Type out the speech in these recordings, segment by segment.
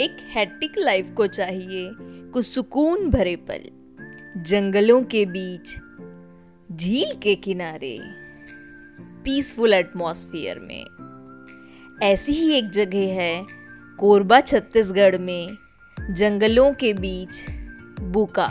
एक hectic life को चाहिए कुछ सुकून भरे पल, जंगलों के बीच, झील के किनारे, पीसफुल एटमॉस्फेयर में। ऐसी ही एक जगह है कोरबा छत्तीसगढ़ में, जंगलों के बीच, Buka.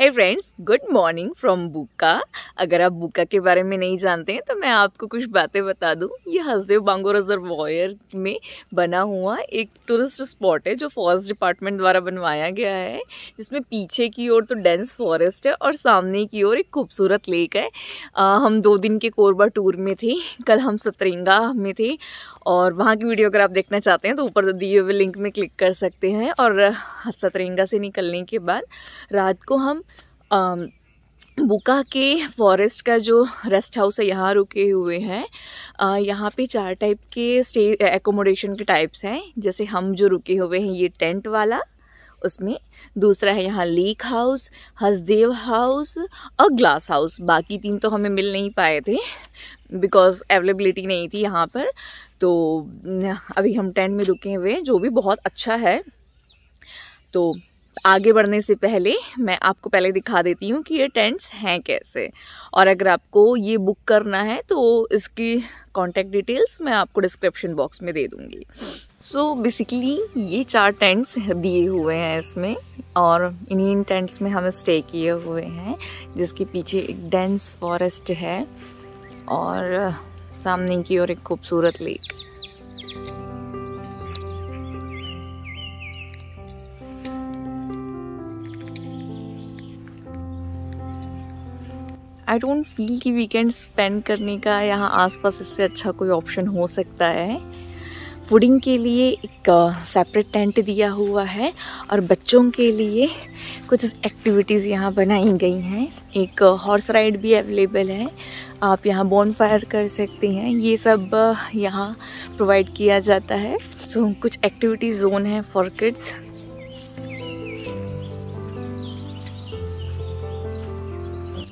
Hey friends, good morning from Buka. अगर आप बुका के बारे में नहीं जानते हैं तो मैं आपको कुछ बातें बता दूं। ये हसदेव बांगो रिजर्वॉयर में बना हुआ एक टूरिस्ट स्पॉट है जो फॉरेस्ट डिपार्टमेंट द्वारा बनवाया गया है, जिसमें पीछे की ओर तो डेंस फॉरेस्ट है और सामने की ओर एक खूबसूरत लेक है। हम 2 दिन के कोरबा टूर में थे, कल हम सतरेंगा में थे और वहाँ की वीडियो अगर आप देखना चाहते हैं तो ऊपर दिए हुए लिंक में क्लिक कर सकते हैं। और सतरेंगा से निकलने के बाद रात को हम बुका के फॉरेस्ट का जो रेस्ट हाउस है यहाँ रुके हुए हैं। यहाँ पे 4 टाइप के स्टे एकोमोडेशन के टाइप्स हैं, जैसे हम जो रुके हुए हैं ये टेंट वाला, उसमें दूसरा है यहाँ लेक हाउस, हसदेव हाउस और ग्लास हाउस। बाकी 3 तो हमें मिल नहीं पाए थे बिकॉज अवेलेबिलिटी नहीं थी यहाँ पर, तो अभी हम टेंट में रुके हुए हैं जो भी बहुत अच्छा है। तो आगे बढ़ने से पहले मैं आपको पहले दिखा देती हूँ कि ये टेंट्स हैं कैसे, और अगर आपको ये बुक करना है तो इसकी कॉन्टैक्ट डिटेल्स मैं आपको डिस्क्रिप्शन बॉक्स में दे दूँगी। सो बेसिकली ये 4 टेंट्स दिए हुए हैं इसमें, और इन्हीं टेंट्स में हम स्टे किए हुए हैं, जिसके पीछे एक डेंस फॉरेस्ट है और सामने की ओर एक खूबसूरत लेक। आई डोंट फील कि वीकेंड स्पेंड करने का यहाँ आसपास इससे अच्छा कोई ऑप्शन हो सकता है। फूडिंग के लिए एक सेपरेट टेंट दिया हुआ है और बच्चों के लिए कुछ एक्टिविटीज़ यहाँ बनाई गई हैं। एक हॉर्स राइड भी अवेलेबल है, आप यहाँ बॉनफायर कर सकते हैं, ये सब यहाँ प्रोवाइड किया जाता है। सो कुछ एक्टिविटी जोन है फॉर किड्स।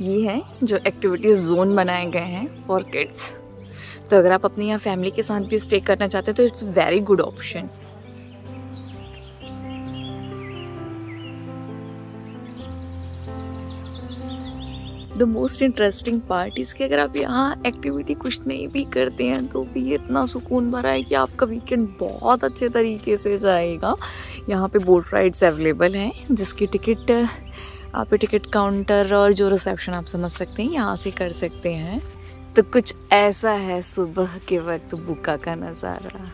ये है जो एक्टिविटीज जोन बनाए गए हैं फॉर किड्स, तो अगर आप अपनी यहाँ फैमिली के साथ भी स्टे करना चाहते हैं तो it's very good option. The most interesting part is कि अगर आप यहाँ एक्टिविटी कुछ नहीं भी करते हैं तो भी ये इतना सुकून भरा है कि आपका वीकेंड बहुत अच्छे तरीके से जाएगा। यहाँ पे बोट राइड्स अवेलेबल हैं, जिसकी टिकट आप टिकट काउंटर और जो रिसेप्शन आप समझ सकते हैं यहाँ से कर सकते हैं। तो कुछ ऐसा है सुबह के वक्त बुका का नज़ारा।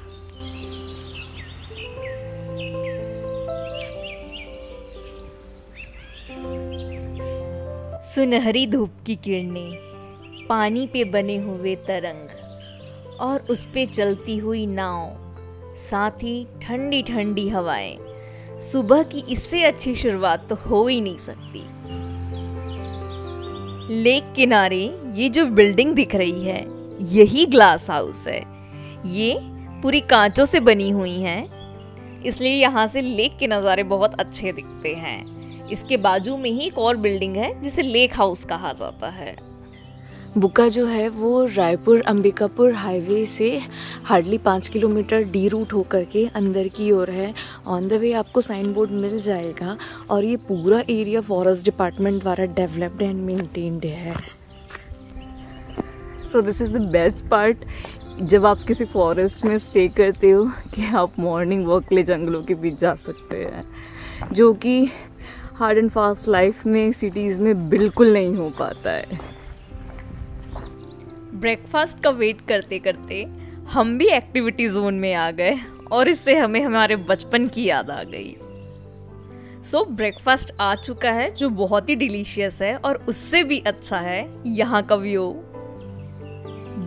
सुनहरी धूप की किरणें, पानी पे बने हुए तरंग और उस पे चलती हुई नाव, साथ ही ठंडी ठंडी हवाएं। सुबह की इससे अच्छी शुरुआत तो हो ही नहीं सकती। लेक किनारे ये जो बिल्डिंग दिख रही है यही ग्लास हाउस है। ये पूरी कांचों से बनी हुई हैं, इसलिए यहाँ से लेक के नज़ारे बहुत अच्छे दिखते हैं। इसके बाजू में ही एक और बिल्डिंग है जिसे लेक हाउस कहा जाता है। बुका जो है वो रायपुर अंबिकापुर हाईवे से हार्डली 5 किलोमीटर डी रूट होकर के अंदर की ओर है। ऑन द वे आपको साइन बोर्ड मिल जाएगा और ये पूरा एरिया फॉरेस्ट डिपार्टमेंट द्वारा डेवलप्ड एंड मेंटेन्ड है। So this is the best part जब आप किसी फॉरेस्ट में स्टे करते हो कि आप मॉर्निंग वॉक के लिए जंगलों के बीच जा सकते हैं, जो कि हार्ड एंड फास्ट लाइफ में सिटीज़ में बिल्कुल नहीं हो पाता है। ब्रेकफास्ट का वेट करते करते हम भी एक्टिविटी जोन में आ गए और इससे हमें हमारे बचपन की याद आ गई। सो ब्रेकफास्ट आ चुका है जो बहुत ही डिलीशियस है, और उससे भी अच्छा है यहाँ का व्यू।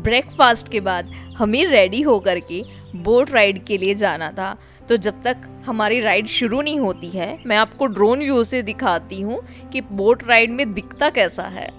ब्रेकफास्ट के बाद हमें रेडी होकर के बोट राइड के लिए जाना था, तो जब तक हमारी राइड शुरू नहीं होती है मैं आपको ड्रोन व्यू से दिखाती हूँ कि बोट राइड में दिखता कैसा है।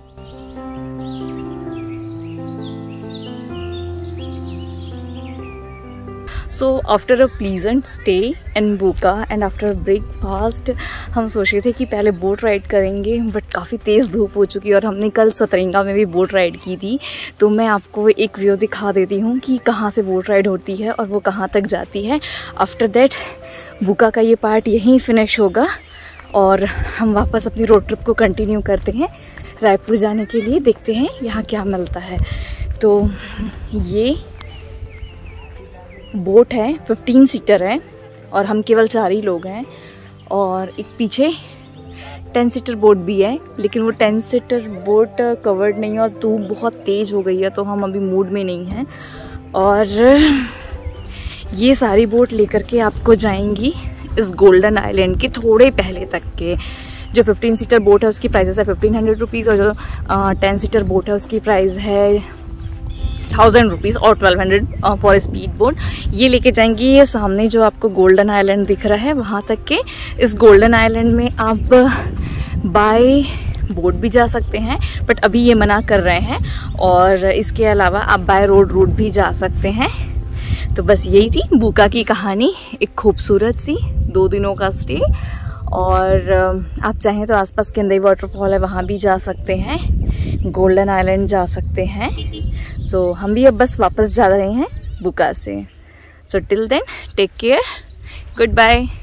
So after a pleasant stay in Buka and after breakfast हम सोचे थे कि पहले बोट राइड करेंगे, बट काफ़ी तेज़ धूप हो चुकी है और हमने कल सतरेंगा में भी बोट राइड की थी। तो मैं आपको एक व्यू दिखा देती हूँ कि कहाँ से बोट राइड होती है और वो कहाँ तक जाती है। आफ्टर दैट बुका का ये पार्ट यहीं फिनिश होगा और हम वापस अपनी रोड ट्रिप को कंटिन्यू करते हैं रायपुर जाने के लिए। देखते हैं यहाँ क्या मिलता है। तो ये बोट है, 15 सीटर है और हम केवल 4 ही लोग हैं। और एक पीछे 10 सीटर बोट भी है, लेकिन वो 10 सीटर बोट कवर्ड नहीं है और धूप बहुत तेज़ हो गई है तो हम अभी मूड में नहीं हैं। और ये सारी बोट लेकर के आपको जाएंगी इस गोल्डन आइलैंड के थोड़े पहले तक के। जो 15 सीटर बोट है उसकी प्राइस है 1500 रुपीज़ और जो 10 सीटर बोट है उसकी प्राइस है 1000 रुपीज़ और 1200 फॉर स्पीड बोट। ये लेके जाएंगी, ये सामने जो आपको गोल्डन आइलैंड दिख रहा है वहाँ तक के। इस गोल्डन आइलैंड में आप बाय बोट भी जा सकते हैं, बट अभी ये मना कर रहे हैं। और इसके अलावा आप बाय रोड भी जा सकते हैं। तो बस यही थी बुका की कहानी, एक खूबसूरत सी 2 दिनों का स्टे। और आप चाहें तो आसपास किंदई वाटरफॉल है वहाँ भी जा सकते हैं, गोल्डन आइलैंड जा सकते हैं। सो हम भी अब बस वापस जा रहे हैं बुका से। So till then take care, good bye.